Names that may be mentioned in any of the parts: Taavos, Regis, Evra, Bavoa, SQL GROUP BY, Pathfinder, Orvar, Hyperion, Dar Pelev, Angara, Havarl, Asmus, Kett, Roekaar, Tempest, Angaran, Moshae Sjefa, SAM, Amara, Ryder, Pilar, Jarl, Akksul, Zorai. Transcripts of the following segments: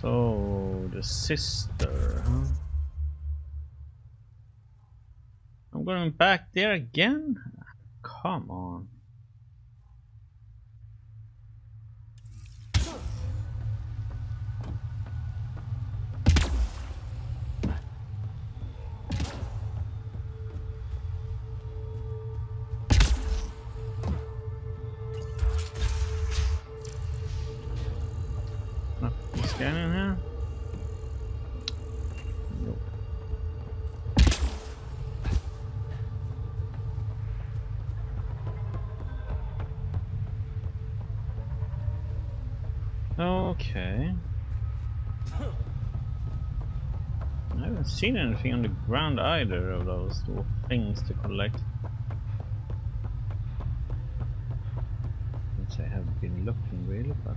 So, the sister, huh? I'm going back there again? Come on. Cannon here? Nope. Okay. I haven't seen anything on the ground either of those little things to collect. Since I have been looking really, but.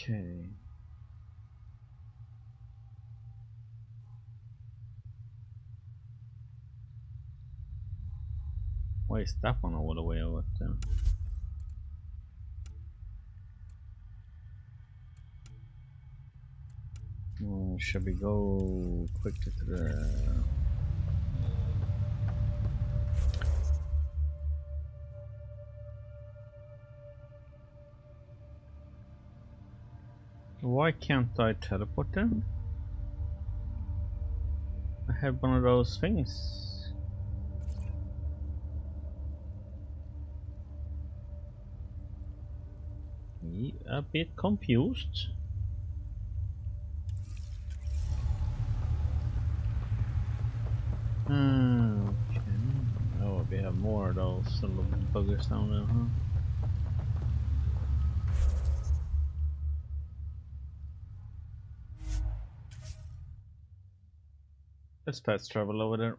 Okay. Why is that one all the way over there? Oh, should we go quickly to the... Why can't I teleport them? I have one of those things. Me a bit confused. Okay. Oh, we have more of those little buggers down there, huh? Let's fast travel over there.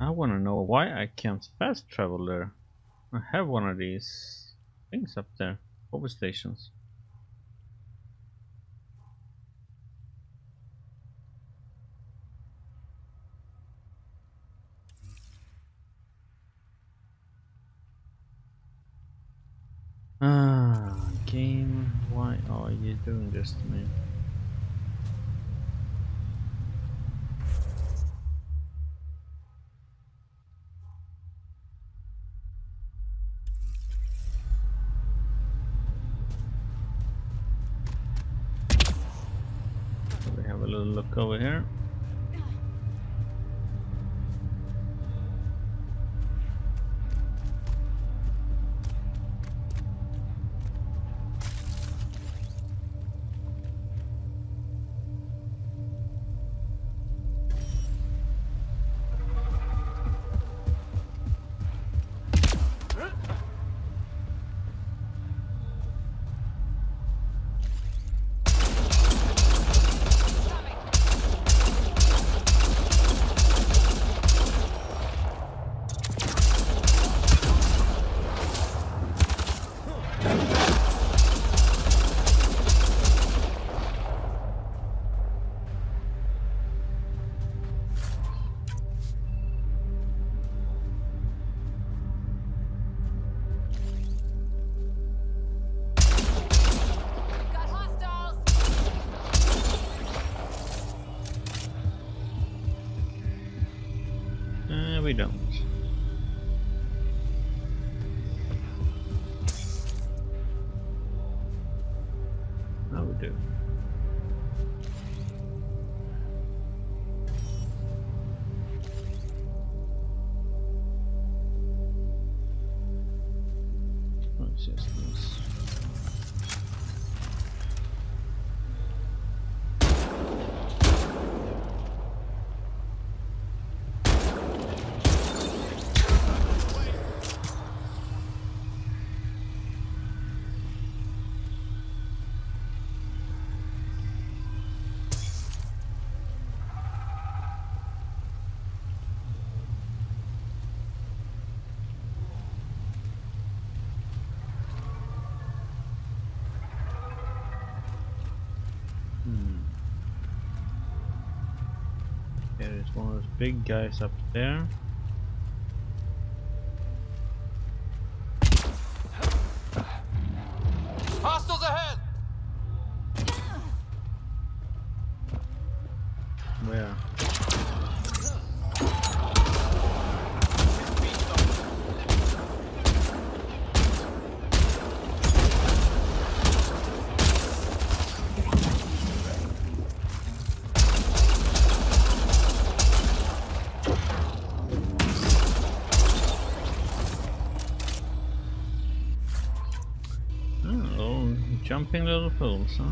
I want to know why I can't fast travel there. I have one of these things up there. Power stations. Game, why are you doing this to me? We have a little look over here. We don't. Now we do. What's this? There is one of those big guys up there. Hostiles ahead! Where? Jumping little fools, huh?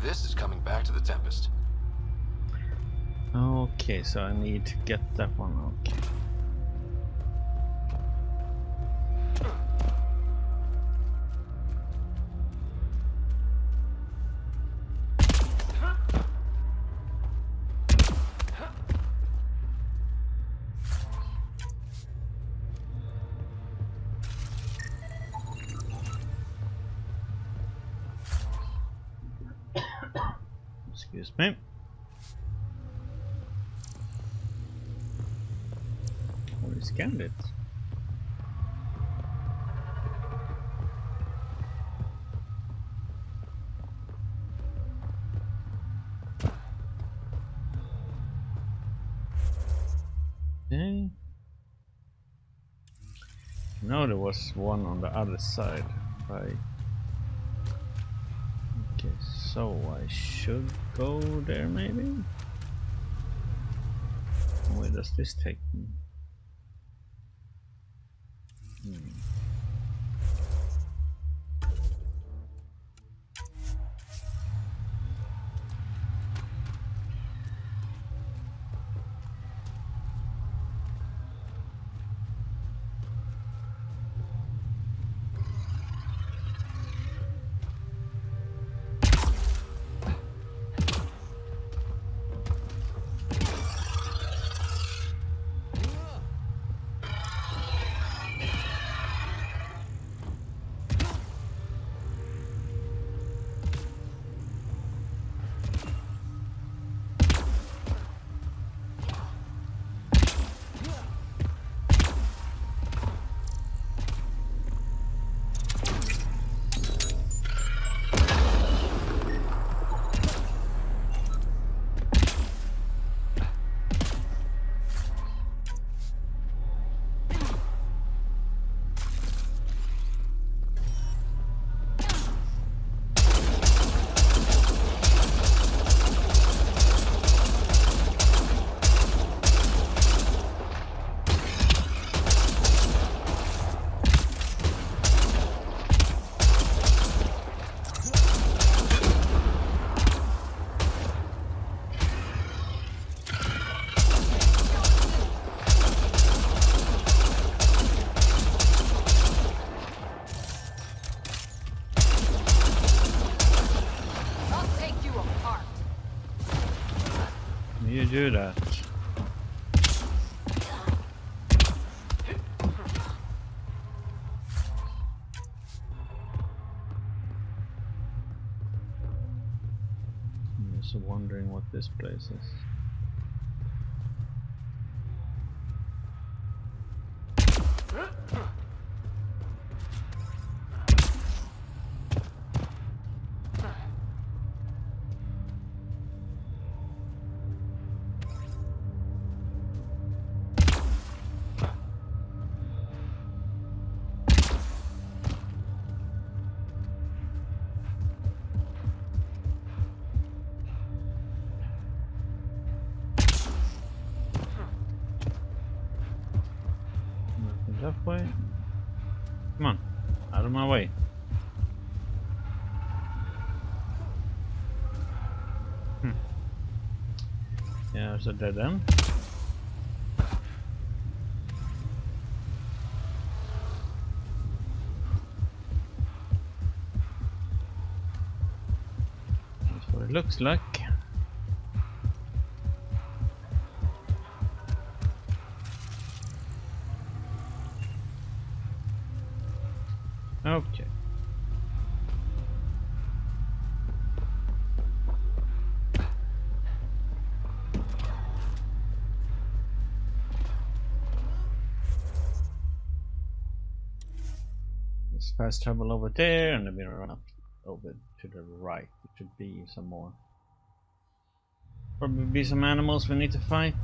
This is coming back to the Tempest. Okay, so I need to get that one out. Okay. Excuse me. We scanned it. Okay. No, there was one on the other side. Right. Okay, so I should go there maybe? Where does this take me? Do that. I'm just wondering what this place is. That way. Come on, out of my way. Yeah, there's a dead end. That's what it looks like. Okay. fast travel over there and then we run up over to the right. It should be some more. Probably be some animals we need to fight.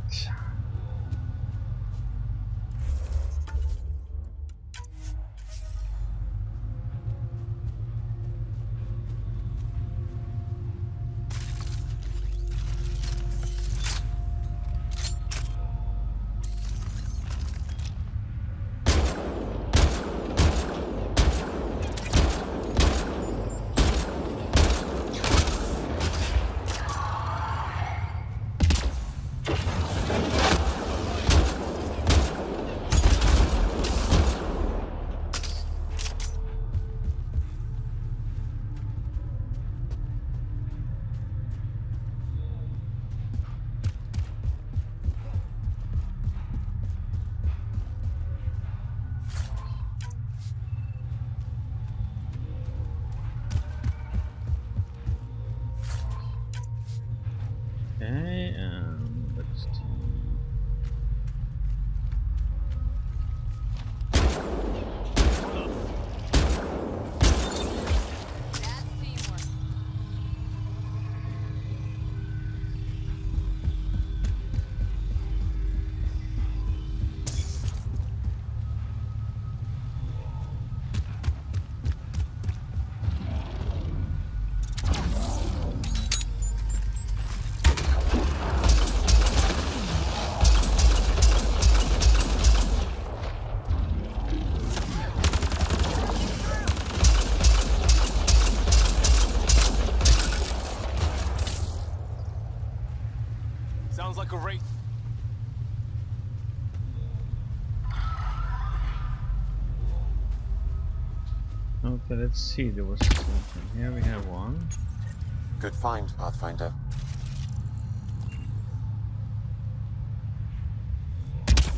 Okay, let's see, there was something here. We have one. Good find, Pathfinder.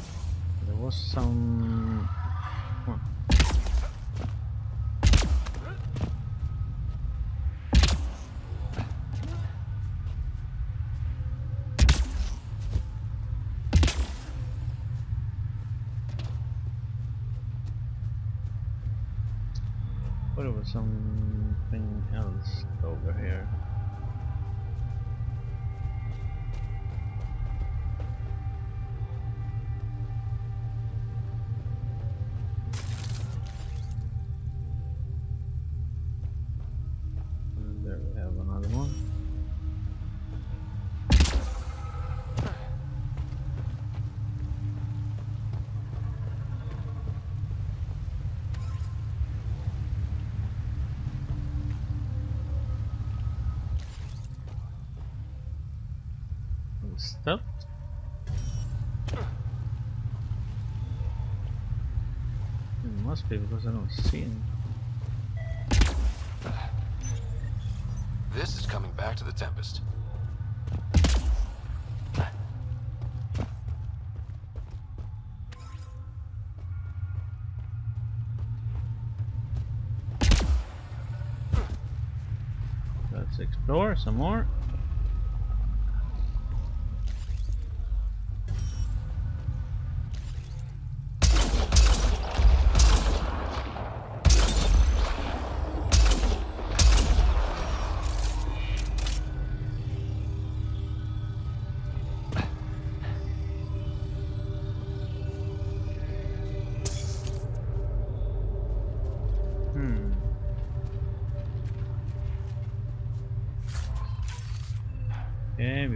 There was some... something else over here. And there we have another one. Stop. It must be because I don't see him. This is coming back to the Tempest. Let's explore some more.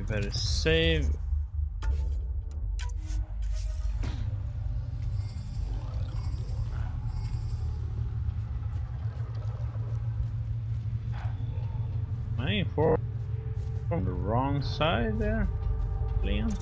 Better save. I for from the wrong side there, Liam.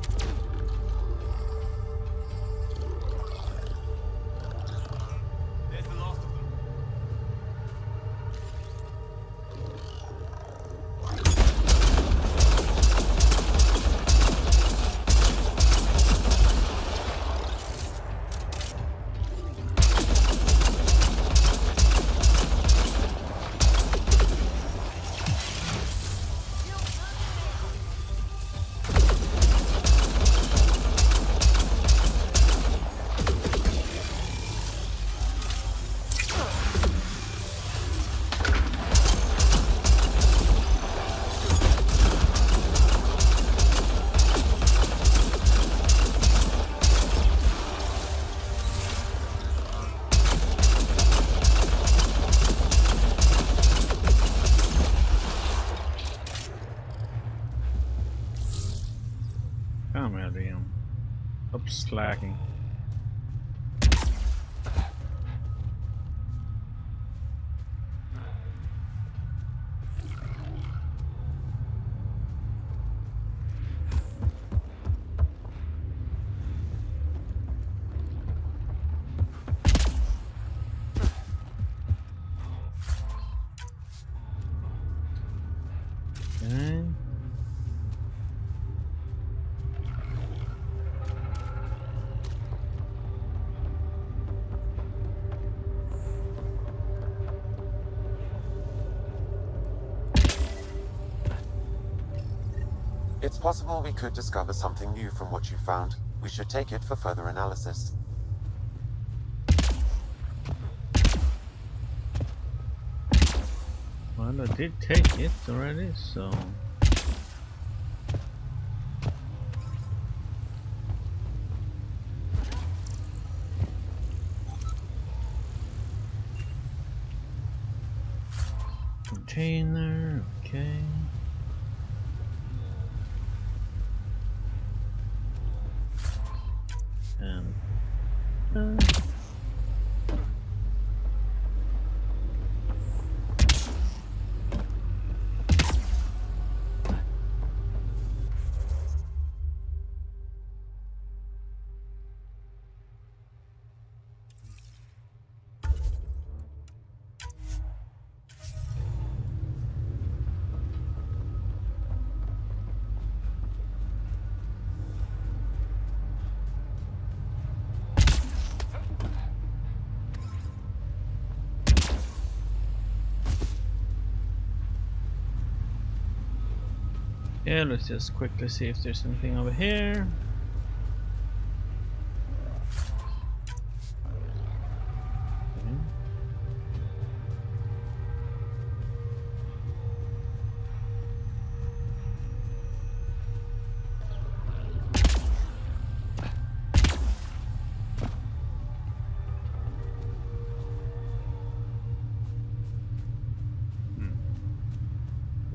slacking. It's possible we could discover something new from what you found. We should take it for further analysis. Well, I did take it already, so... Container, okay. Yeah, let's just quickly see if there's anything over here.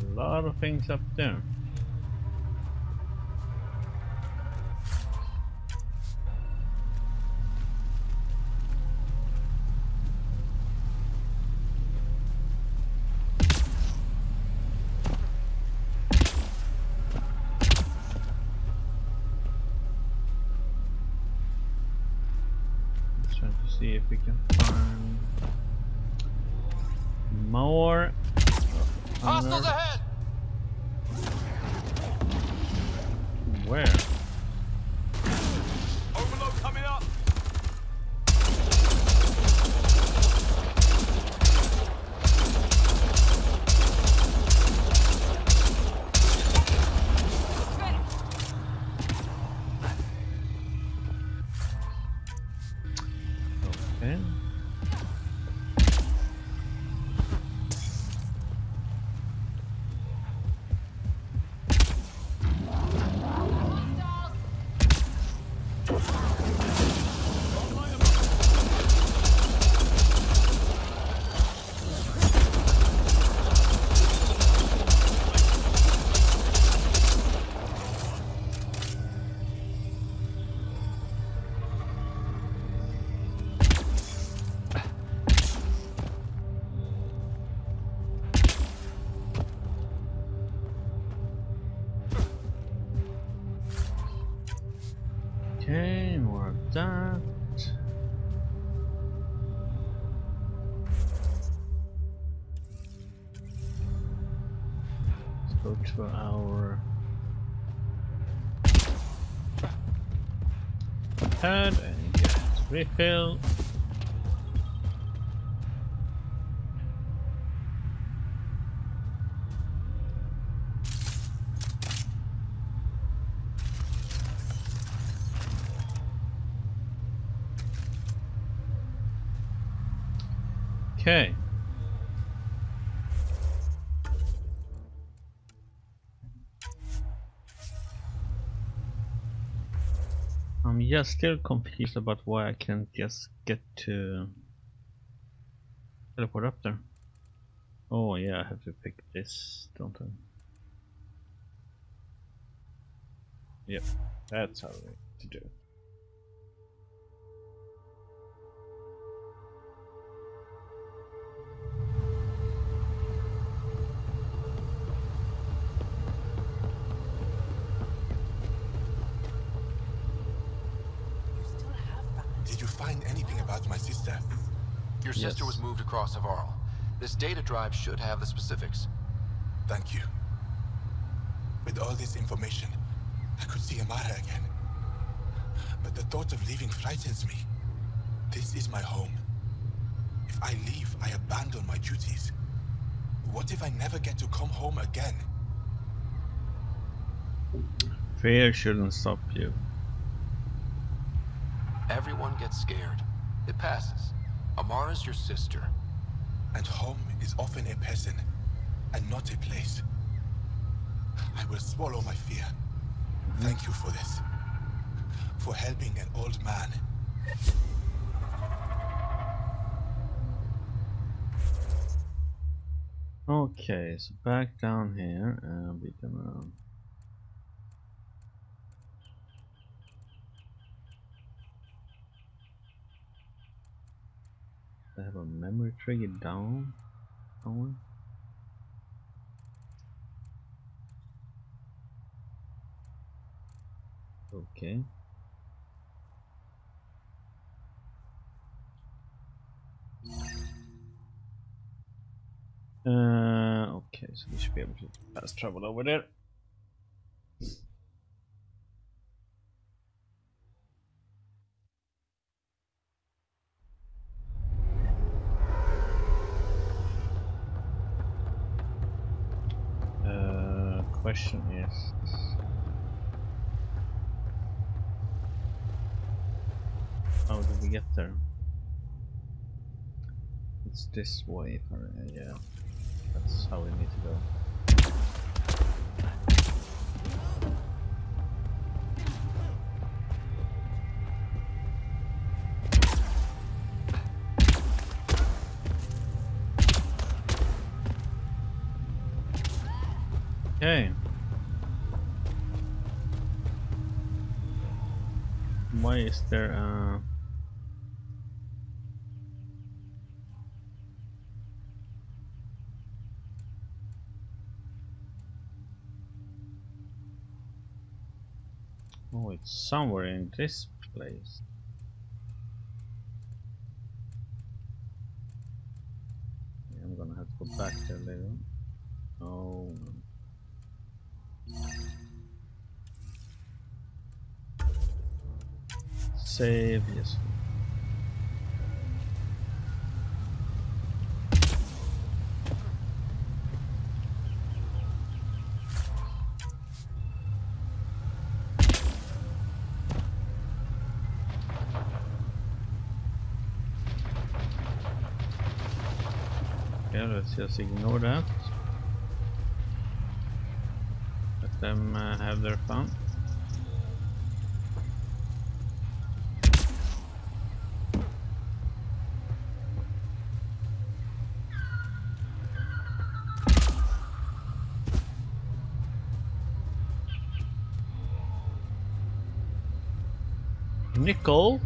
A lot of things up there. See if we can find more. Hostiles ahead. Where? Overload coming up. Okay, more of that. Let's go to our pad and get refill. Okay. I'm just still confused about why I can't just get to teleport up there. Oh yeah, I have to pick this, don't I? Yep, that's how we have to do it. find anything about my sister? Your sister was moved across Havarl. This data drive should have the specifics. Thank you. With all this information, I could see Amara again. But the thought of leaving frightens me. This is my home. If I leave, I abandon my duties. What if I never get to come home again? Fear shouldn't stop you. Everyone gets scared. It passes. Amara's your sister. And home is often a person, and not a place. I will swallow my fear. Thank you for this. For helping an old man. Okay, so back down here, and we can I have a memory trigger down somewhere. Okay. Okay, so we should be able to fast travel over there. Question is, how did we get there? It's this way, yeah. That's how we need to go. Okay. Why is there a... Oh, it's somewhere in this place. Yeah, I'm gonna have to go back there later. Oh. Save, yes. Let's just ignore that. Let them have their fun. Nickel.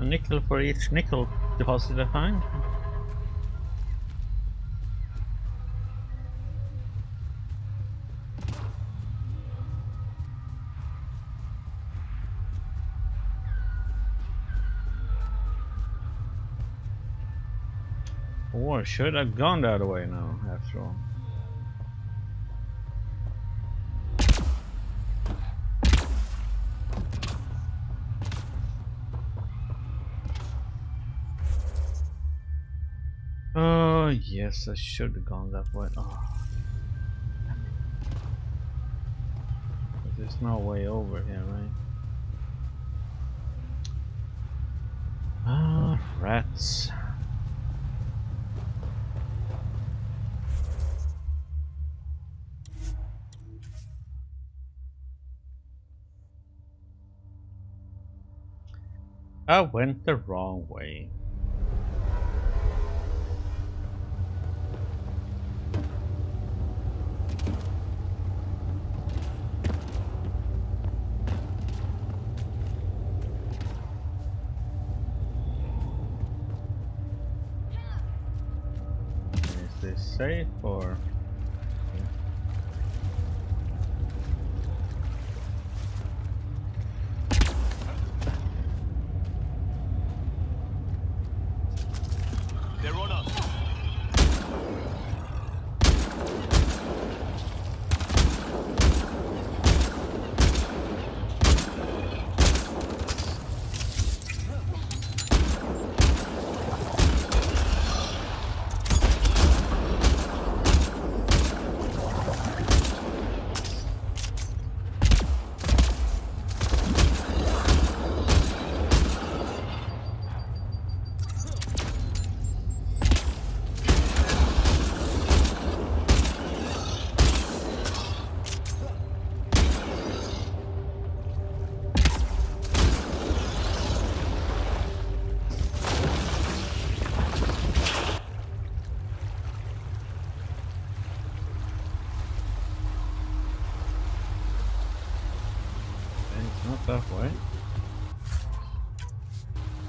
A nickel for each nickel deposit I find. Or should have gone that way now, after all. Oh, yes, I should have gone that way. Oh. But there's no way over here, right? Ah, rats. I went the wrong way. Is this safe or?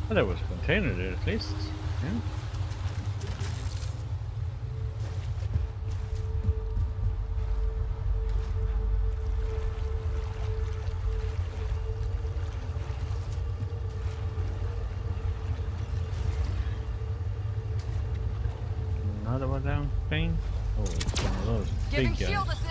Well, there was a container there at least. Yeah. Another one down, Pain. Oh, it's one of those big guys.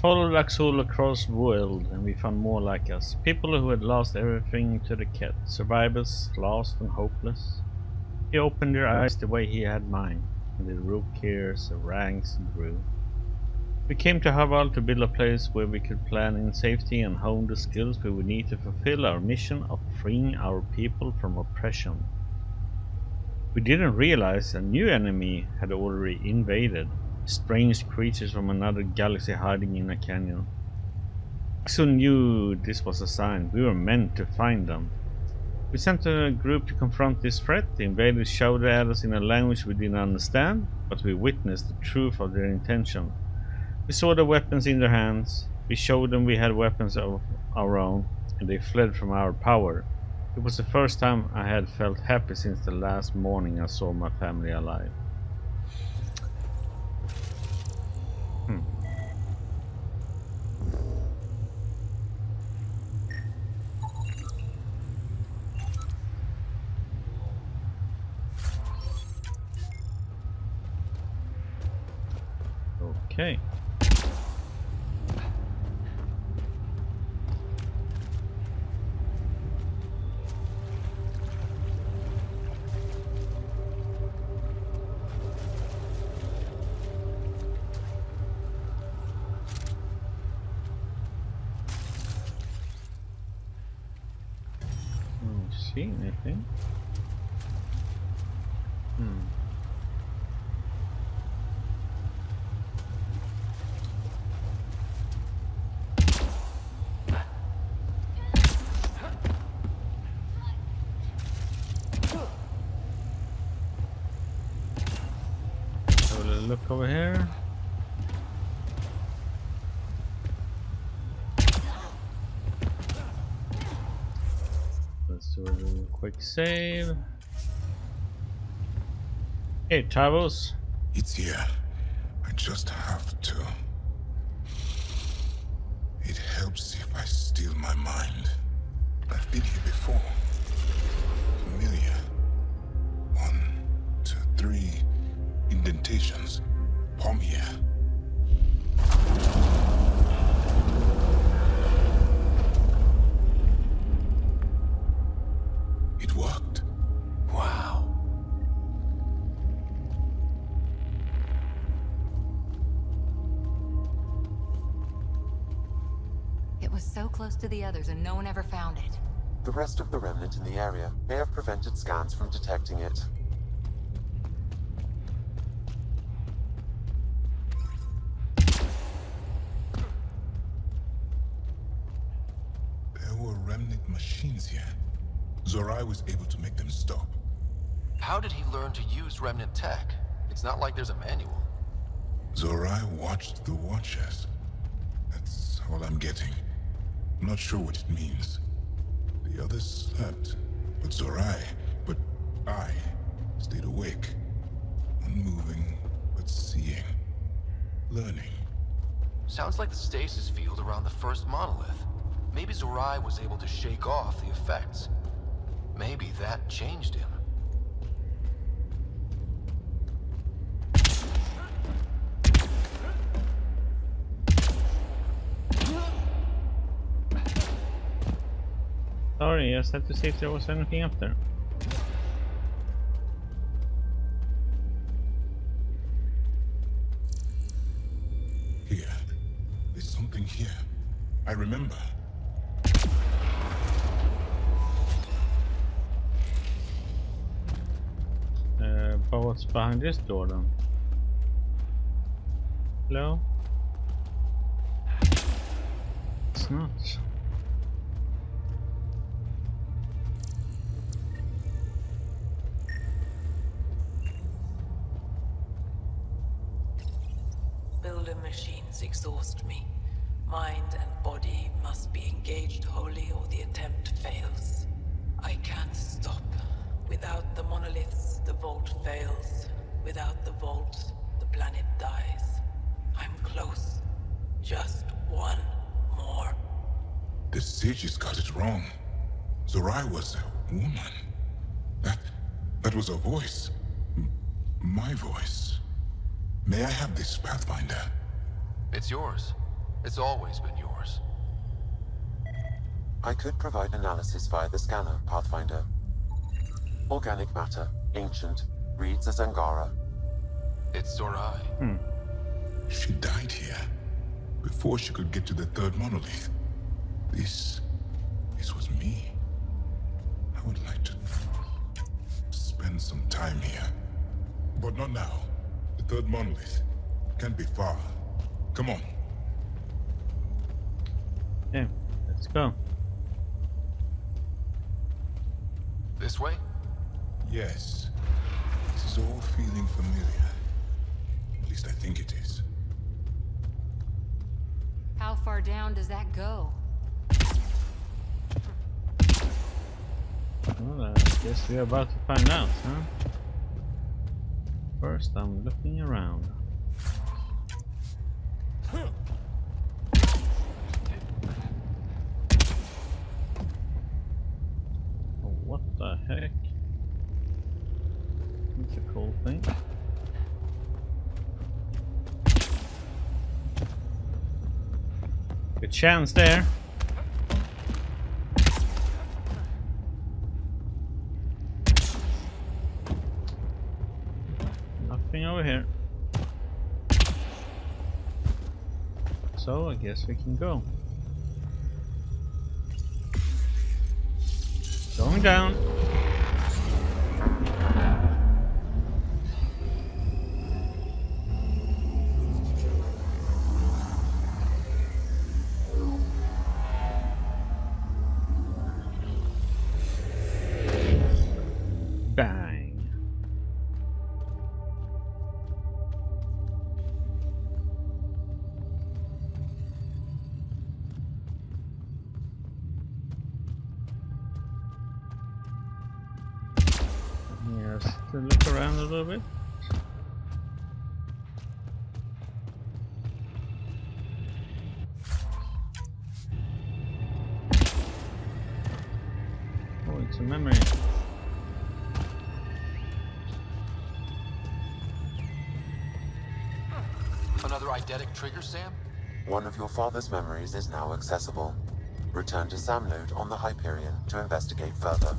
Followed Akksul across world, and we found more like us. People who had lost everything to the Kett. Survivors, lost and hopeless. He opened their eyes the way he had mine, and the Roekaar's ranks grew. We came to Havarl to build a place where we could plan in safety and hone the skills we would need to fulfill our mission of freeing our people from oppression. We didn't realize a new enemy had already invaded. Strange creatures from another galaxy hiding in a canyon. Akksul knew this was a sign. We were meant to find them. We sent a group to confront this threat. The invaders shouted at us in a language we didn't understand, but we witnessed the truth of their intention. We saw the weapons in their hands. We showed them we had weapons of our own, and they fled from our power. It was the first time I had felt happy since the last morning I saw my family alive. Okay. Don't see anything. Look over here. Let's do a little quick save. Hey, Taavos. It's here. I just have to. It helps if I steal my mind. I've been here before. Familiar. 1, 2, 3. Indentations. Palm here. It worked. Wow. It was so close to the others and no one ever found it. The rest of the remnant in the area may have prevented scans from detecting it. Machines here. Zorai was able to make them stop. How did he learn to use remnant tech? It's not like there's a manual. Zorai watched the Watchers. That's all I'm getting. I'm not sure what it means. The others slept, but I stayed awake. Unmoving, but seeing. Learning. Sounds like the stasis field around the first monolith. Maybe Zorai was able to shake off the effects. Maybe that changed him. Sorry, I just had to see if there was anything up there. Here. There's something here. I remember. What's behind this door then? Hello? It's not. Builder machines exhaust me. Mind and body must be engaged wholly or the attempt fails. I can't stop. Without the monoliths, the vault fails. Without the vault, the planet dies. I'm close. Just one more. The sages got it wrong. Zorai was a woman. That was her voice. My voice. May I have this, Pathfinder? It's yours. It's always been yours. I could provide analysis via the scanner, Pathfinder. Organic matter, ancient, reads as Angara. It's Zorai. She died here, before she could get to the third monolith. This was me. I would like to spend some time here. But not now. The third monolith can't be far. Come on. Okay, let's go. This way? Yes. This is all feeling familiar. At least I think it is. How far down does that go? Well, I guess we're about to find out, huh? First, I'm looking around. What the heck? It's a cool thing. Good chance there. Nothing over here. So I guess we can go. Going down. Bang. Yes, to look around a little bit. Oh, it's a memory. Another eidetic trigger, Sam? One of your father's memories is now accessible. Return to SAM node on the Hyperion to investigate further.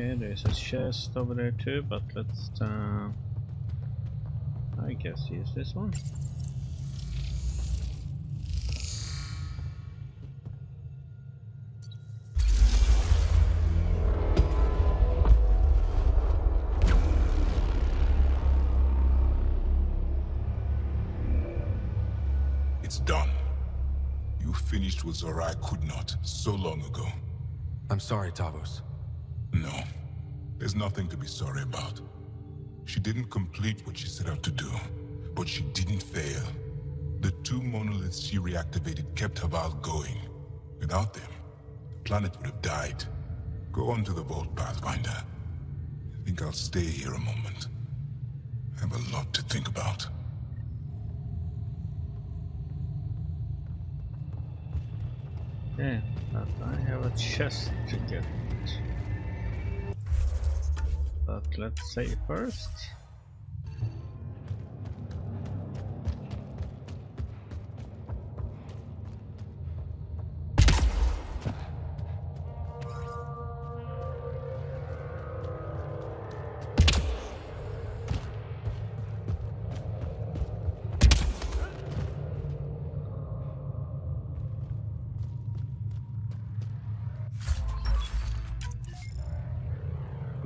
Okay, there's a chest over there too, but let's, I guess use this one. Finished with Zorai could not so long ago. I'm sorry, Taavos. No, there's nothing to be sorry about. She didn't complete what she set out to do, but she didn't fail. The two monoliths she reactivated kept Havarl going. Without them, the planet would have died. Go on to the vault, Pathfinder. I think I'll stay here a moment. I have a lot to think about. Yeah, but I have a chest to get. But let's save first.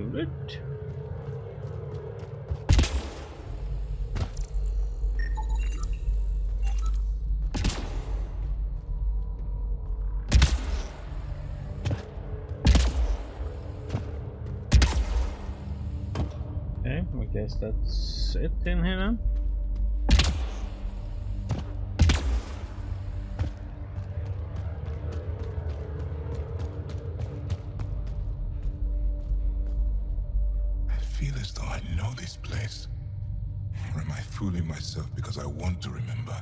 Alright. Okay, I guess that's it in here then. Because I want to remember.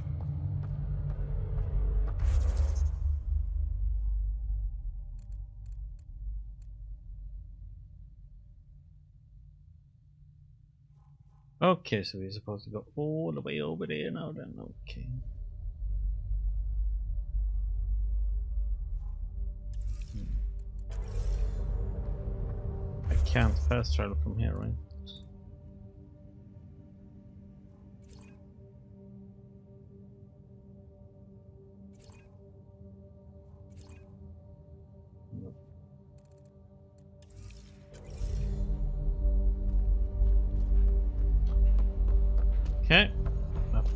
Okay, so we're supposed to go all the way over there now then, okay. I can't fast travel from here, right?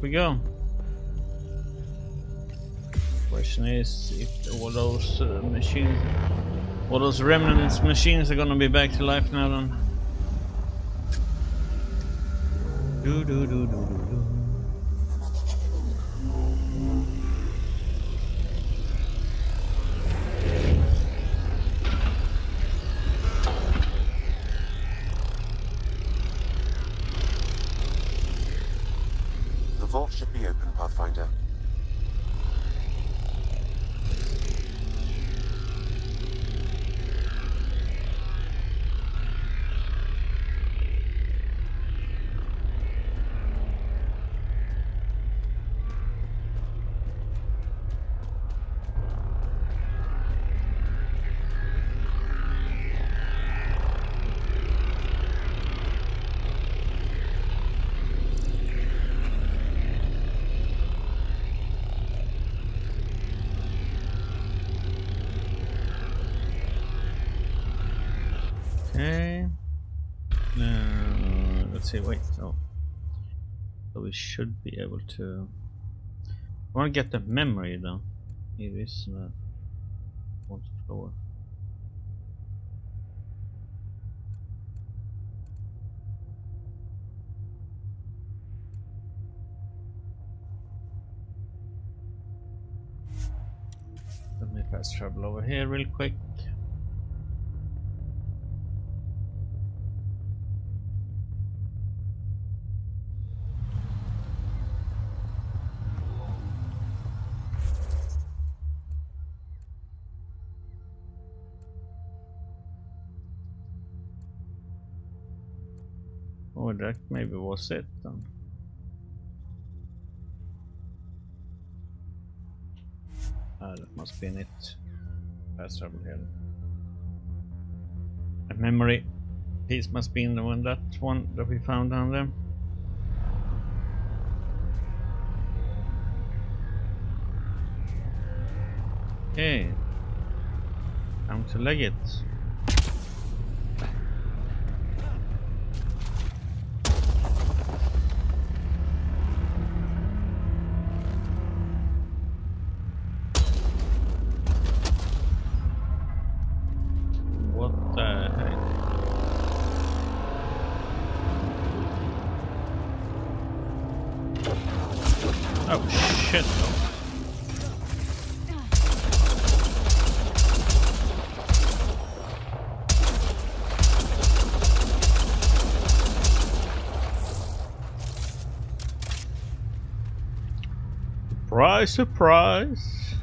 We go. Question is if all those machines, all those remnants machines are gonna be back to life now then. Do do do do do do. Wait, oh. So we should be able to. I want to get the memory though. It is not one floor. Let me fast travel over here real quick. That maybe was it then. Ah, that must be in it. Fast travel here. A memory piece must be in the one, that one that we found down there. Okay. Time to leg it. Surprise!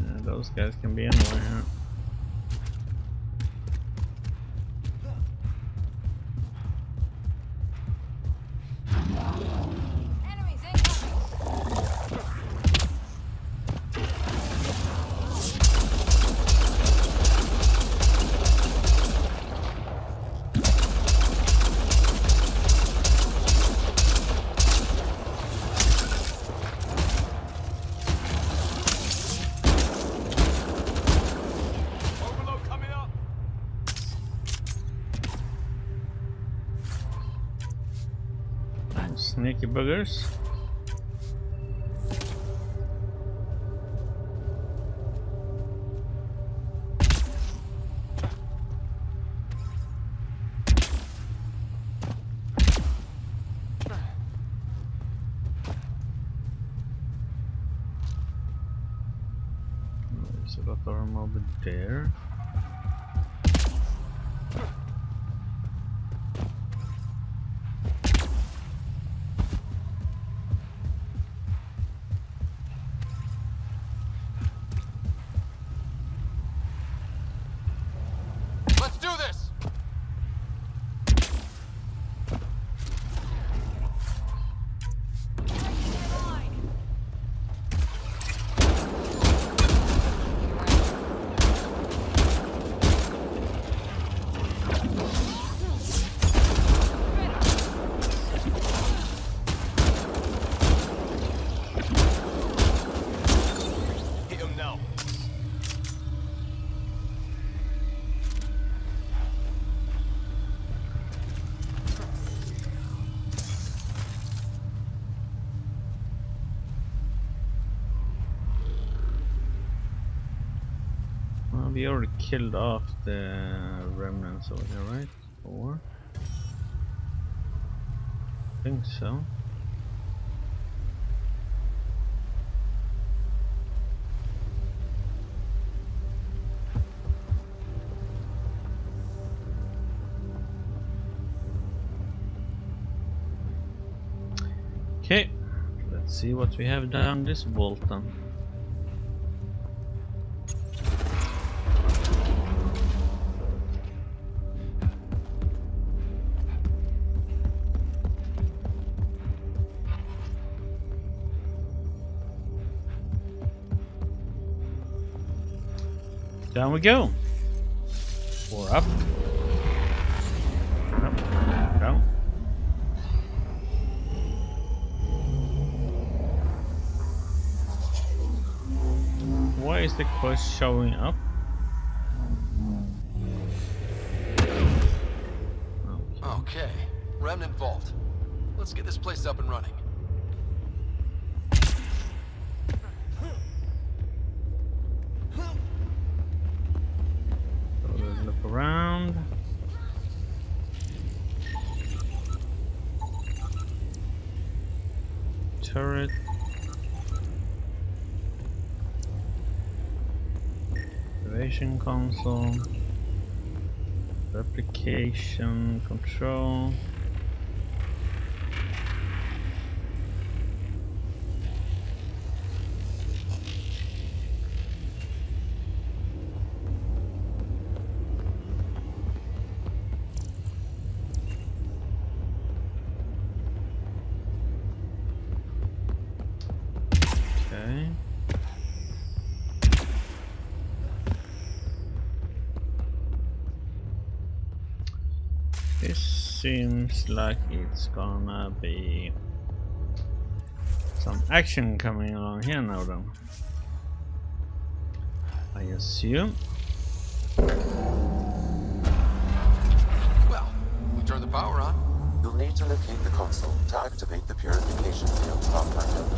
Yeah, those guys can be anywhere. Huh? Sneaky buggers. There's a lot of them over there. We already killed off the remnants over there, right? Or I think so. Okay, let's see what we have down this vault then. Down we go, or up, up, down. Why is the quest showing up? Okay, remnant vault. Let's get this place up and running. Around. Turret. Activation console. Replication control. This seems like it's gonna be some action coming along here now then, I assume. Well, we turn the power on. You'll need to locate the console to activate the purification field properly.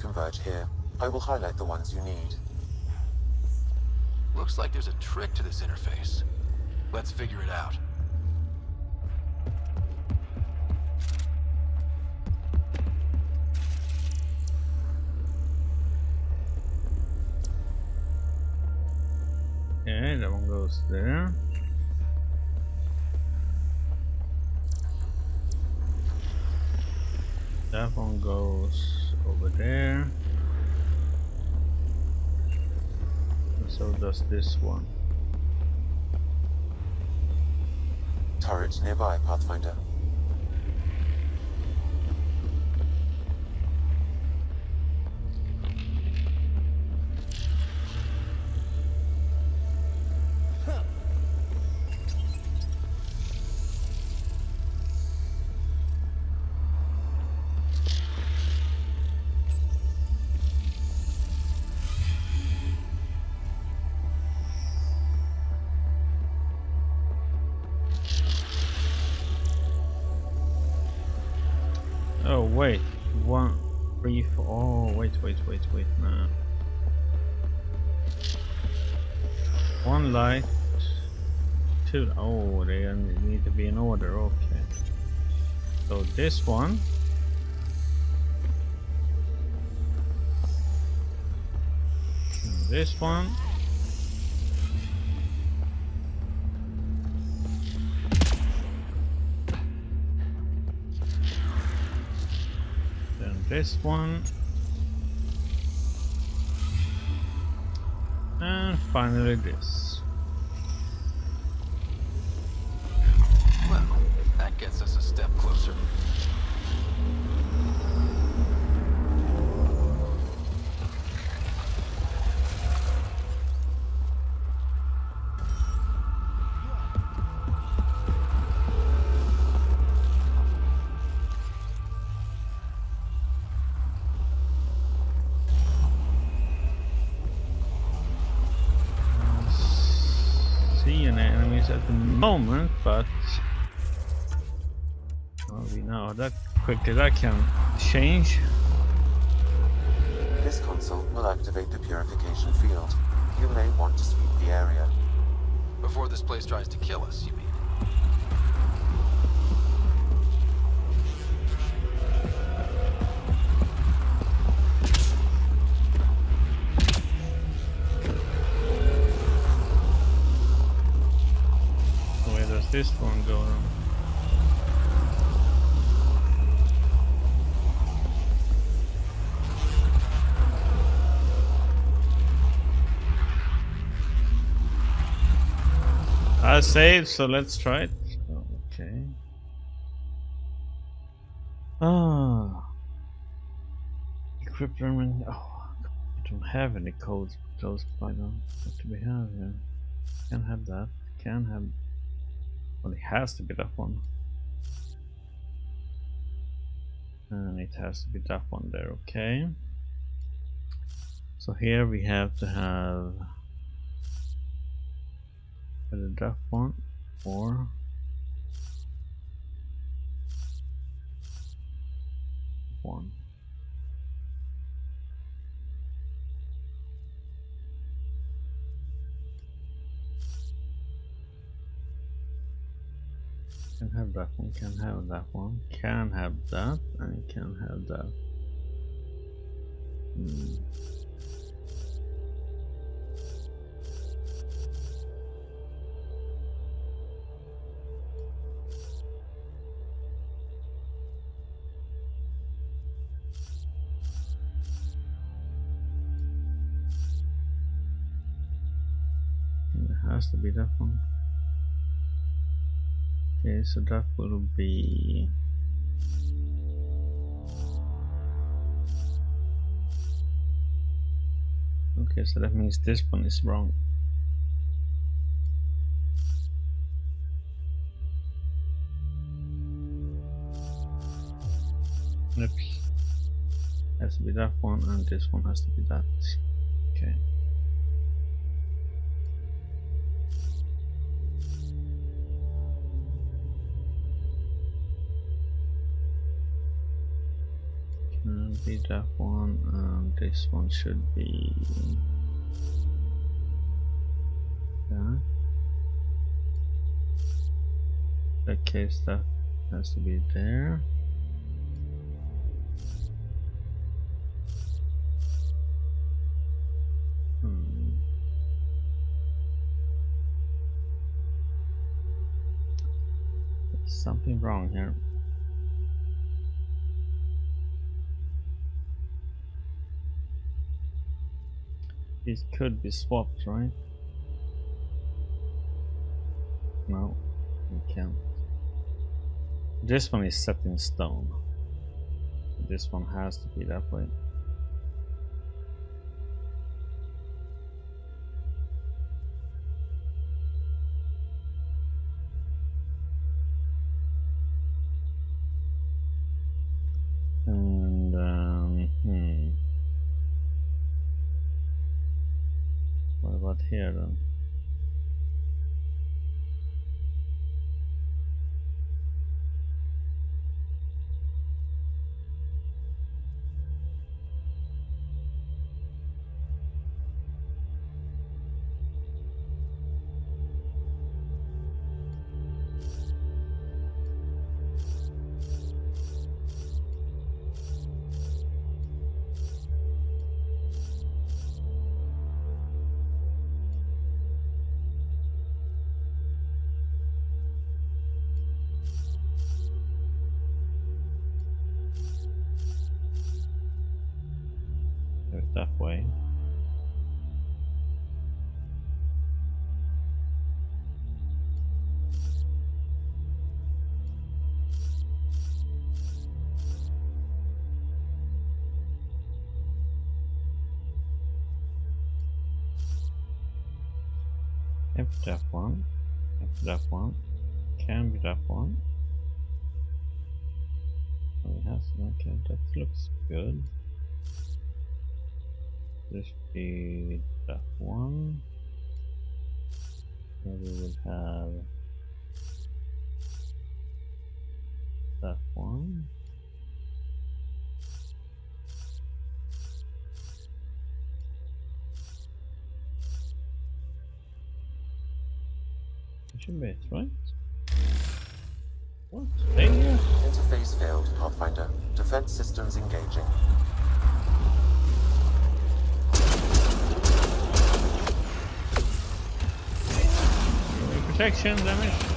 Converge here. I will highlight the ones you need. Looks like there's a trick to this interface. Let's figure it out. Okay, that one goes there. That one goes over there, and so does this one. Turret nearby, Pathfinder. Oh wait, 1, 3, 4. Oh wait, no. One light, 2. Oh, they need to be in order. Okay. So this one. This one. Then this one. And finally this. Well, that gets us a step closer. At the moment, but well, we know that quickly that can change. This console will activate the purification field. You may want to sweep the area before this place tries to kill us, you mean? This one go on. I saved, so let's try it. Okay. Ah. Equipment. Oh, I don't have any codes close by now. What do we have here? Can't have that. Can't have. Well, it has to be that one, and it has to be that one there. Okay, so here we have to have either that one or one. Can have that one, can have that one, can have that, and can have that. It has to be that one. Okay, so that will be okay. So that means this one is wrong. Oops, has to be that one, and this one has to be that. Okay. Be that one, and this one should be that. In that case, that has to be there. There's something wrong here. It could be swapped, right? No, we can't. This one is set in stone. This one has to be that way. Here then. that way. That one, that one, can be that one. Oh, it has, okay, that looks good. This be that one. Maybe we'll have that one. Should be it, right? What? Failure? Interface failed, Pathfinder. Defense systems engaging. Protection damage.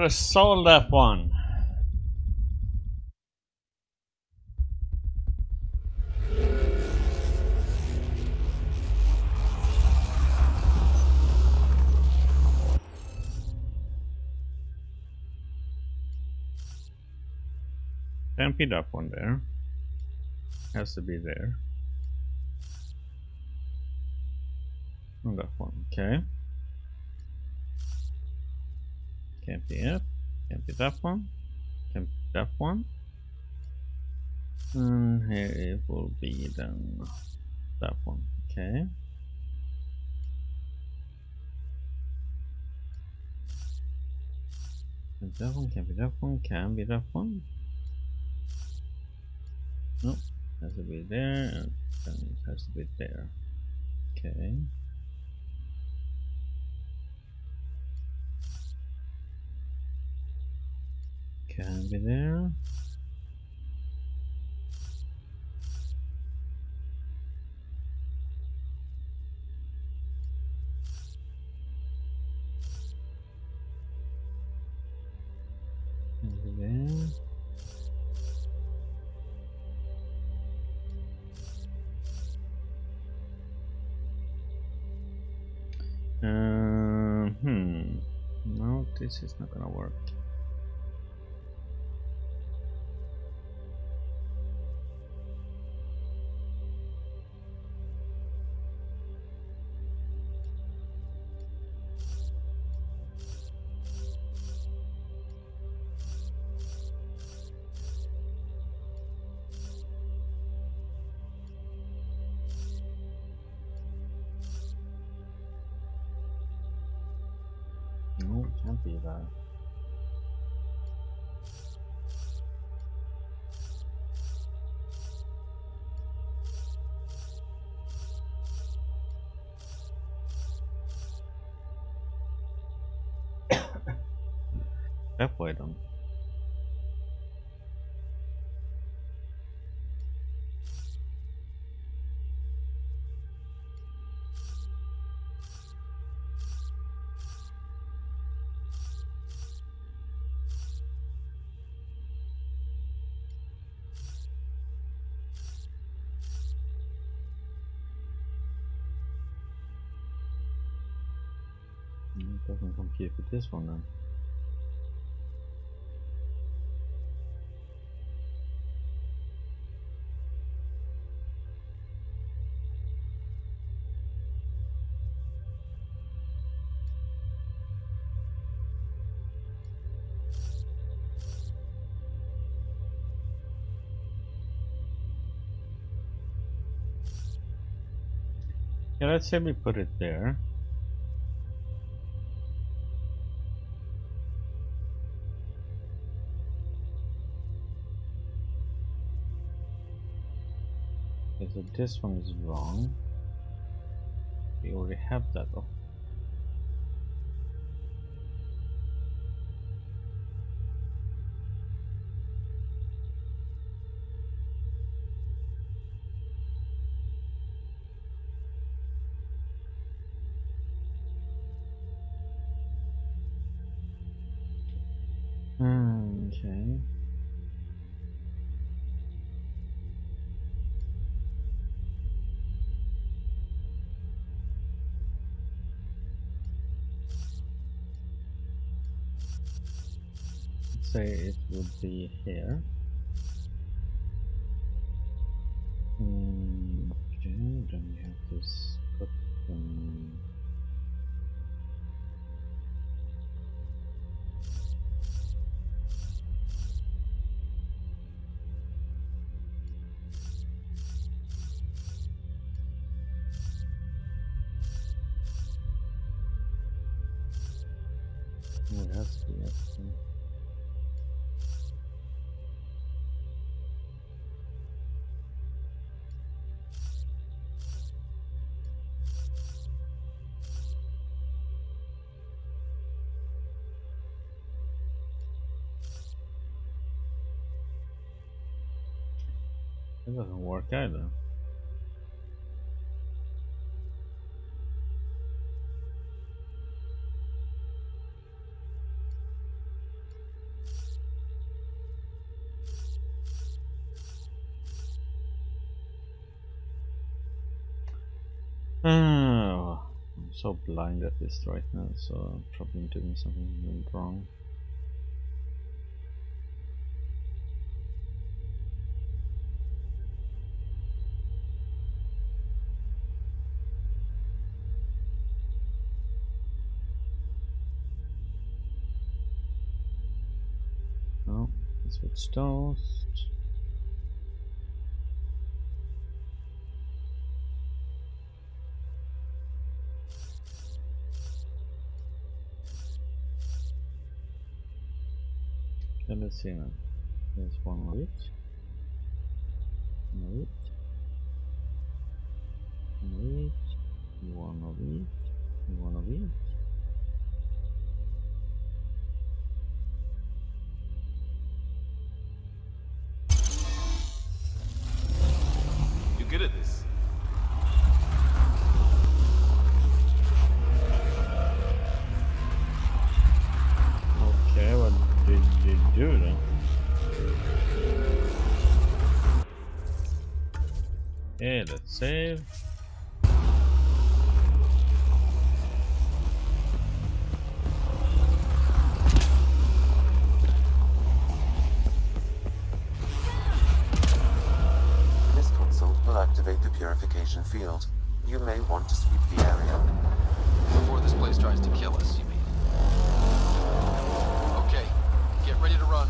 I sold that one. Can't be that one there. Has to be there. And that one, okay. Can't be it, can't be that one, can't be that one. And here it will be then that one, okay. And that one, can be that one, can be that one. Nope, has to be there, and then it has to be there, okay. Can be there. Can be there. No, this is not gonna work. That way then. It doesn't compute with this one then. Yeah, let's say we put it there. Okay, so this one is wrong. We already have that. Oh. Okay. Let's say it would be here. Okay, then we have this button. It has to be actually. It doesn't work either. Oh, I'm so blind at this right now, so I'm probably doing something wrong. Oh, that's what stones. Then let's see now. There's one of it. One of it. One of it. One of it. One of it. You're good at this. Okay, well. Did do it. Yeah, let's save. This console will activate the purification field. You may want to sweep the area. Before this place tries to kill us, you mean? Get ready to run.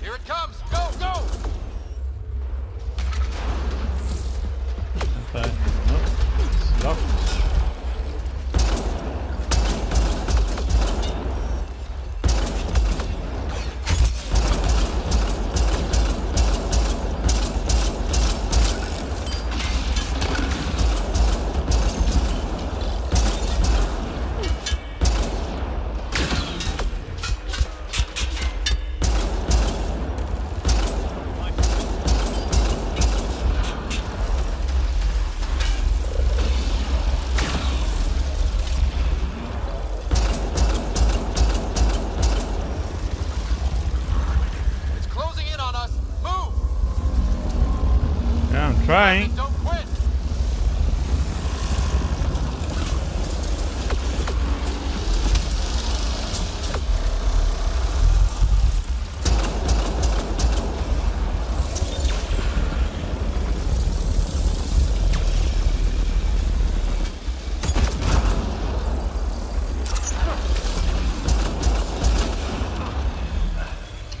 Here it comes! Go, go! Okay. Nope. It's locked. Trying. Don't quit.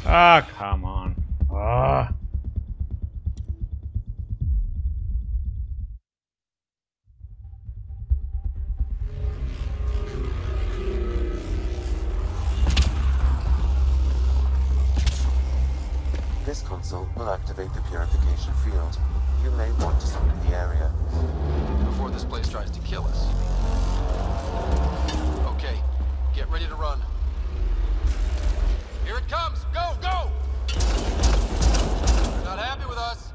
Ah, come on. Ah. This console will activate the purification field. You may want to sweep the area before this place tries to kill us. Okay, get ready to run. Here it comes! Go, go! They're not happy with us.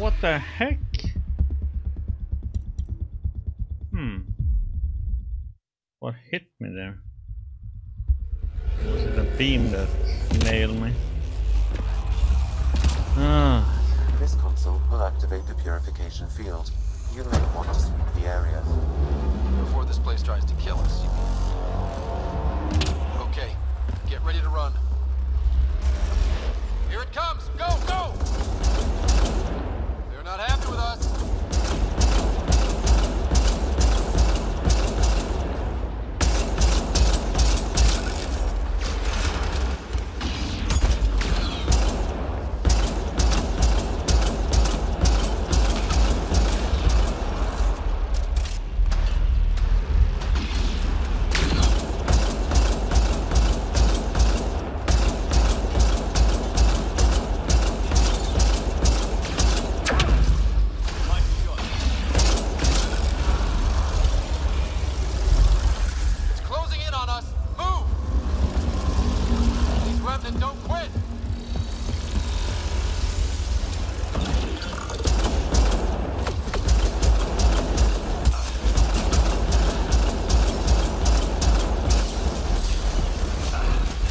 What the heck? What hit me there? Was it a beam that nailed me? This console will activate the purification field. You may want to sweep the area before this place tries to kill us. Okay, get ready to run. Here it comes! Go, go! Not happy with us.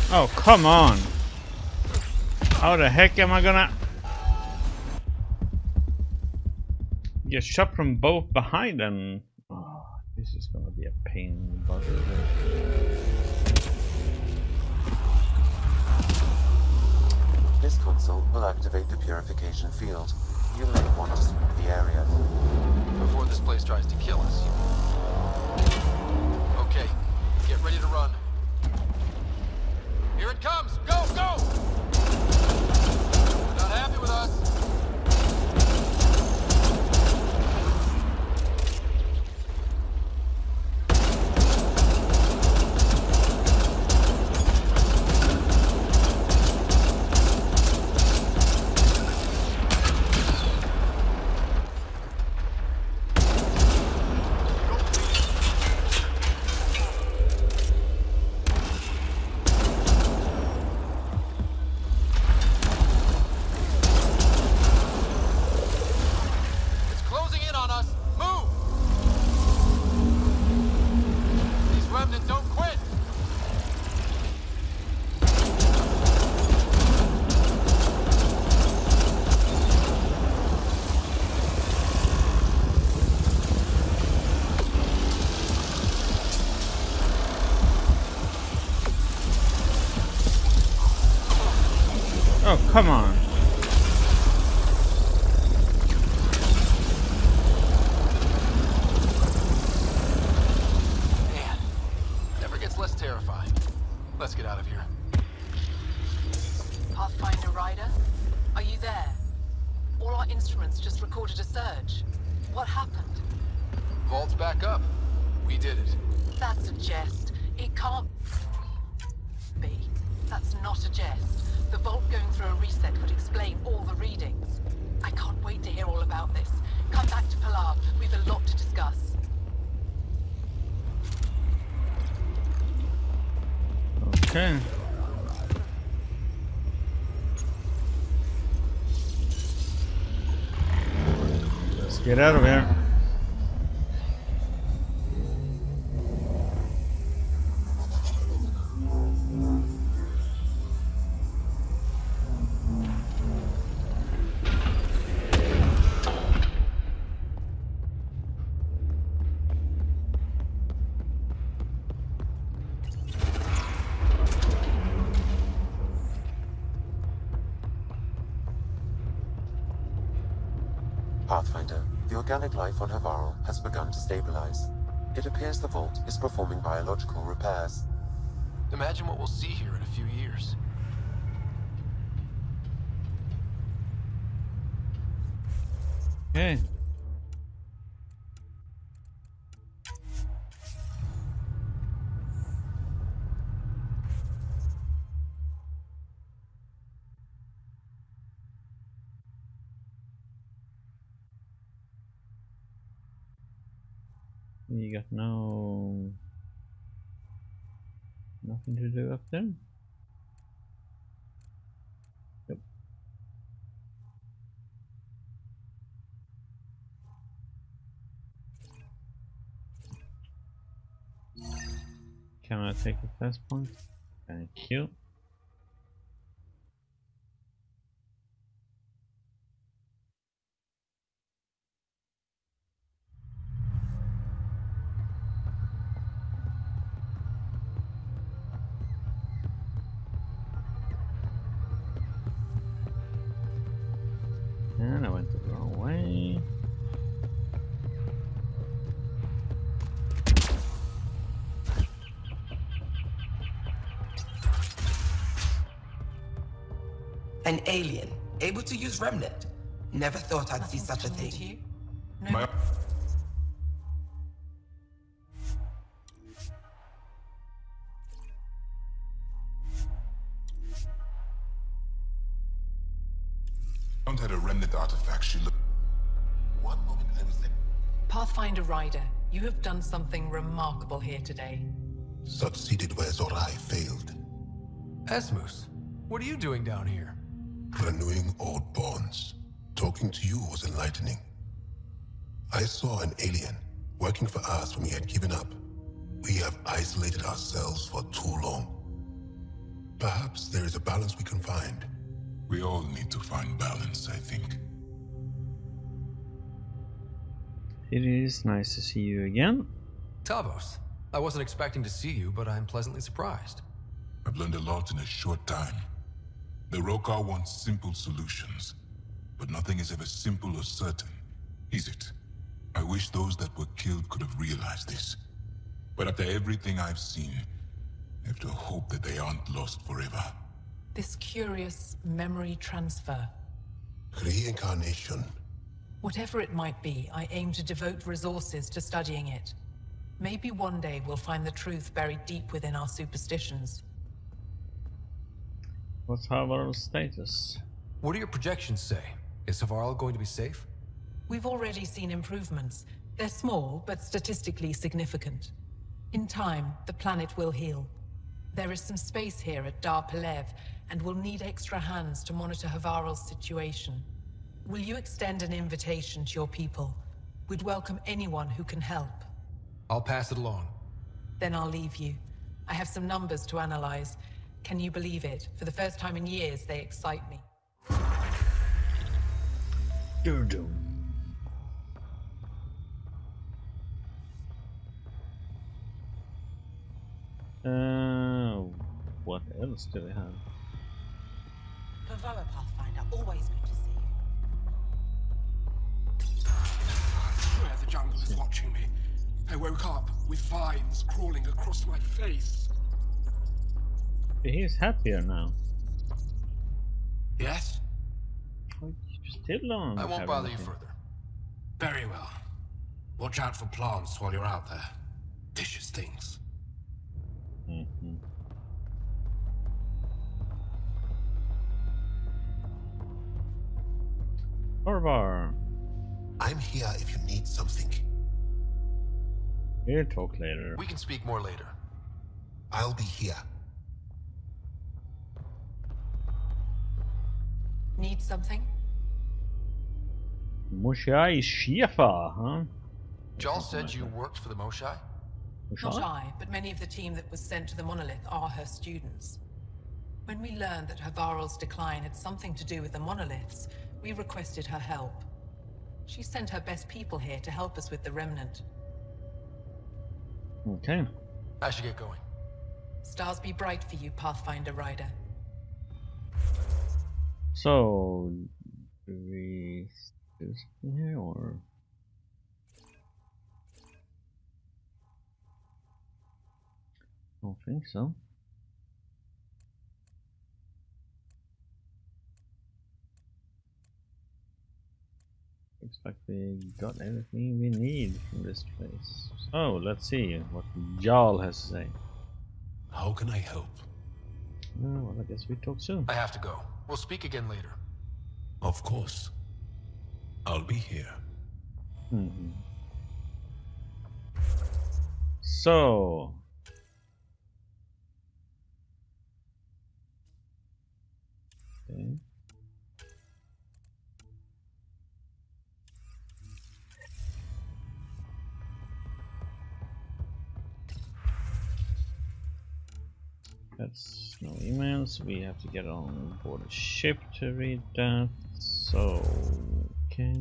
Oh, come on. How the heck am I gonna get shot from both behind and... Oh, this is gonna be a pain in the butt. This console will activate the purification field. You may want to sweep the area before this place tries to kill us. Okay, get ready to run. Here it comes! Go, go! They're not happy with us. Come on. Man, never gets less terrifying. Let's get out of here. Pathfinder Ryder, are you there? All our instruments just recorded a surge. What happened? Vault's back up. We did it. That's a jest. It can't be. That's not a jest. The vault going through a reset would explain all the readings. I can't wait to hear all about this. Come back to Pilar. We've a lot to discuss. Okay. Get out of here. Pathfinder, the organic life on Havarl has begun to stabilize. It appears the vault is performing biological repairs. Imagine what we'll see here in a few years. Okay. You got nothing to do up there? Yep. Can I take the fast point? Thank you. And I went the wrong way. An alien, able to use Remnant. Never thought I'd see such a thing. No. Had a remnant artifact she looked. One moment I was there. Pathfinder Ryder, you have done something remarkable here today. Succeeded where Zorai failed. Asmus, what are you doing down here? Renewing old bonds. Talking to you was enlightening. I saw an alien working for us when we had given up. We have isolated ourselves for too long. Perhaps there is a balance we can find. We all need to find balance, I think. It is nice to see you again. Taavos, I wasn't expecting to see you, but I'm pleasantly surprised. I've learned a lot in a short time. The Roekaar wants simple solutions, but nothing is ever simple or certain, is it? I wish those that were killed could have realized this. But after everything I've seen, I have to hope that they aren't lost forever. This curious memory transfer. Reincarnation. Whatever it might be, I aim to devote resources to studying it. Maybe one day we'll find the truth buried deep within our superstitions. What's Havarl's status? What do your projections say? Is Havarl going to be safe? We've already seen improvements. They're small, but statistically significant. In time, the planet will heal. There is some space here at Dar Pelev, and we'll need extra hands to monitor Havarl's situation. Will you extend an invitation to your people? We'd welcome anyone who can help. I'll pass it along. Then I'll leave you. I have some numbers to analyze. Can you believe it? For the first time in years, they excite me. Doo-doo. What else do we have? Bavoa, Pathfinder, always good to see you. I swear the jungle is watching me. I woke up with vines crawling across my face. He's happier now. Yes? You're still on. I won't bother you further. Very well. Watch out for plants while you're out there. Vicious things. Mm-hmm. Orvar. I'm here if you need something. We'll talk later. We can speak more later. I'll be here. Need something? Moshae Sjefa, huh? Jarl said you worked for the Moshae? Not I, but many of the team that was sent to the monolith are her students. When we learned that Havarl's decline had something to do with the monoliths, we requested her help. She sent her best people here to help us with the remnant. Okay. I should get going. Stars be bright for you, Pathfinder Ryder. So, do we do something here, or...? I don't think so. Looks like we got everything we need from this place. So let's see what Jarl has to say. How can I help? Oh, well, I guess we talk soon. I have to go. We'll speak again later. Of course. I'll be here. Mm-hmm. So. Okay. That's no emails. We have to get on board a ship to read that. So, okay.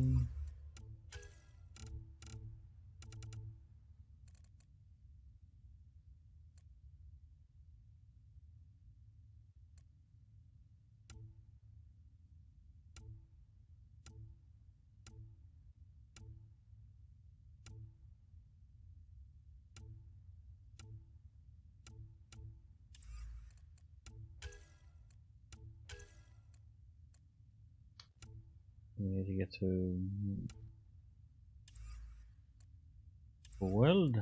We need to get to the world.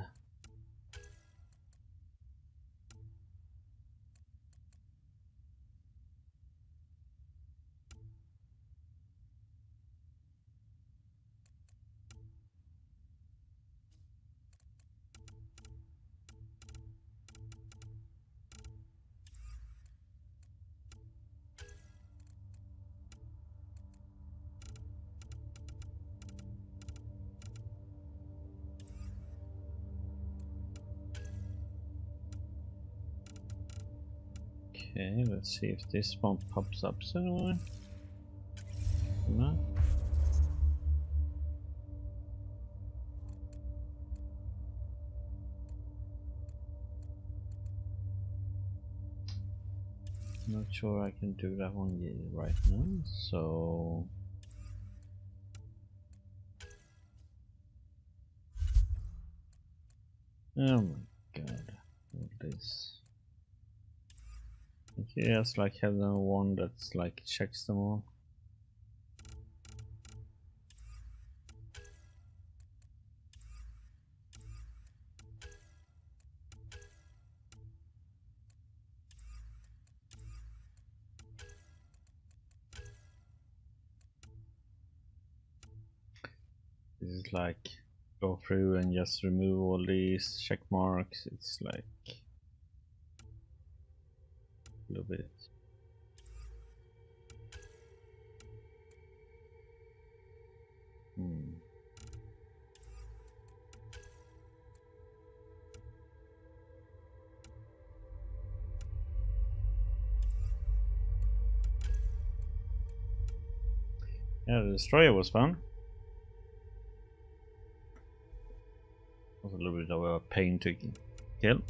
Okay, let's see if this one pops up somewhere. No. Not sure I can do that one yet right now, so... Oh my god, what is... Yeah, it's like having one that's like checks them all. This is like go through and just remove all these check marks. It's like a little bit. Yeah, the destroyer was fun. Was a little bit of a pain to kill.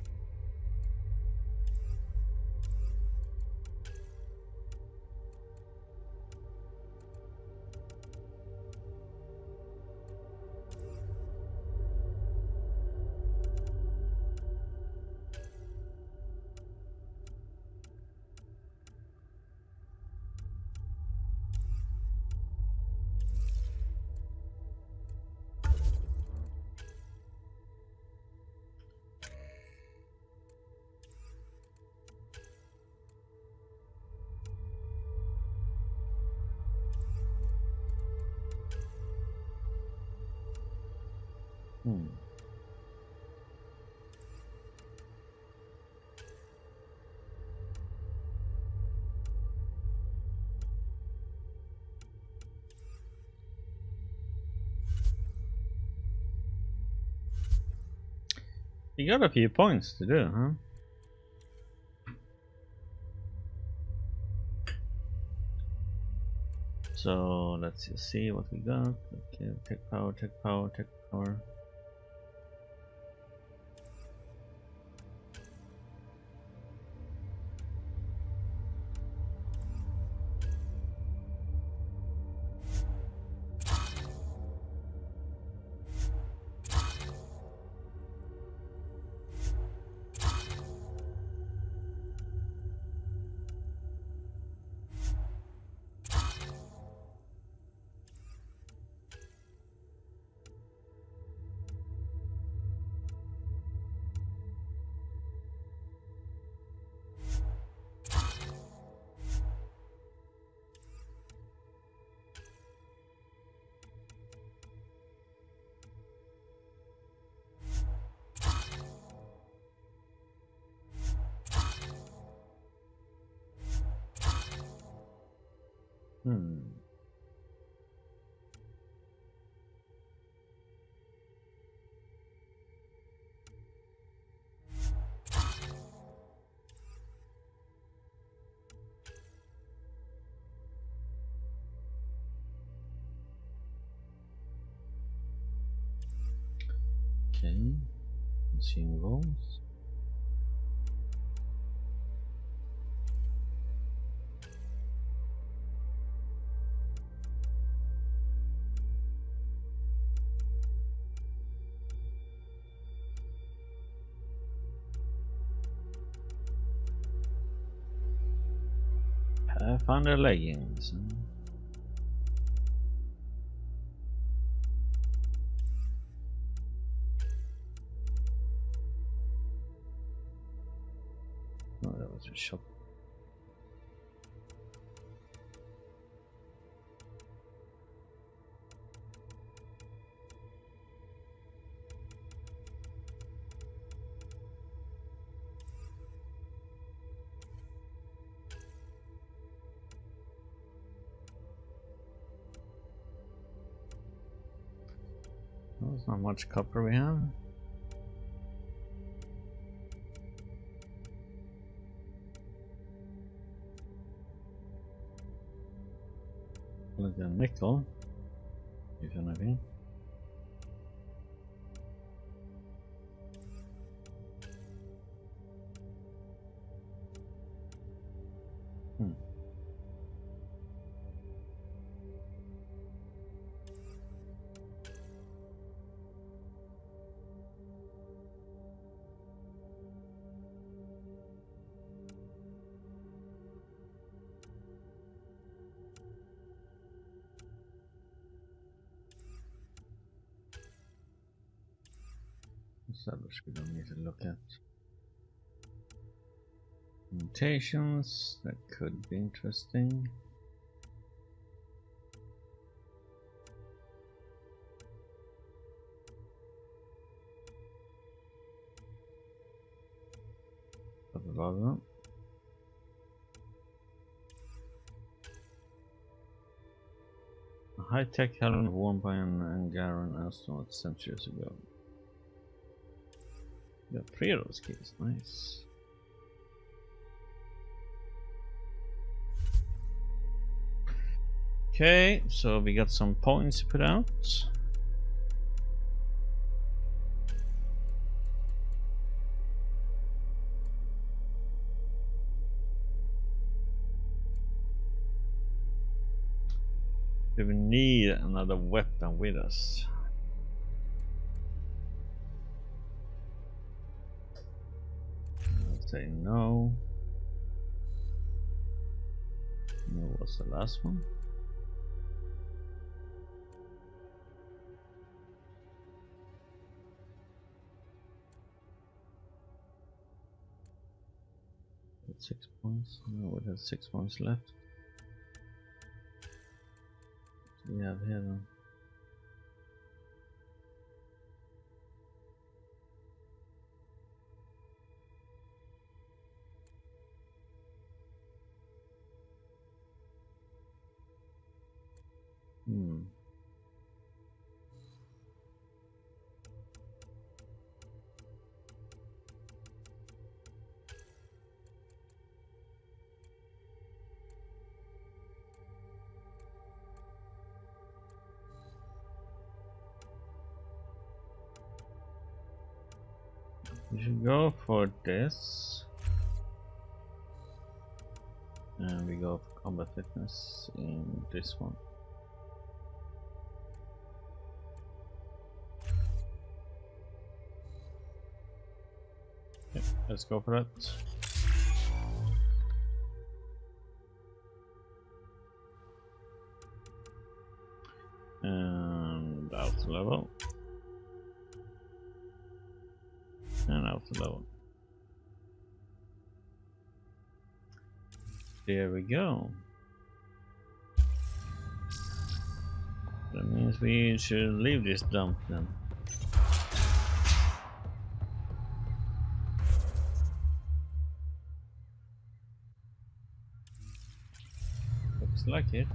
You got a few points to do, huh? So let's just see what we got. Okay, tech power, tech power, tech power. Okay, machine rolls. Pathfinder leggings. Oh, that was a shop. That's not much copper we have. Look at nickel, if anything. Which we don't need to look at. Mutations, that could be interesting. Bavoa. A high-tech helmet worn by an Angaran astronaut centuries ago. Yeah, 3 of those keys, nice. Okay, so we got some points to put out. Do we need another weapon with us? Say no. No, what's the last one? That's 6 points. No, it has 6 points left. What do we have here then? You should go for this. And we go for combat fitness in this one. Yeah, let's go for it. And out to level. And out to level. There we go. That means we should leave this dump then. Looks like it.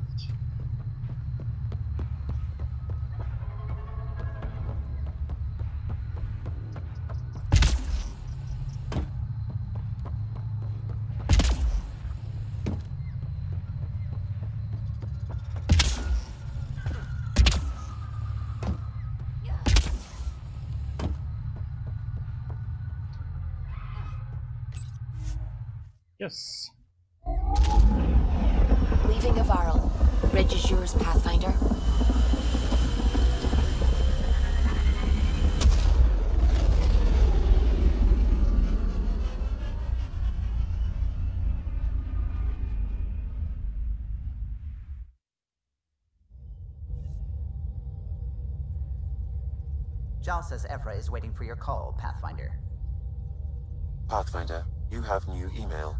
Yes. Leaving Havarl. Regis yours, Pathfinder. Jarl says Evra is waiting for your call, Pathfinder. Pathfinder, you have new email.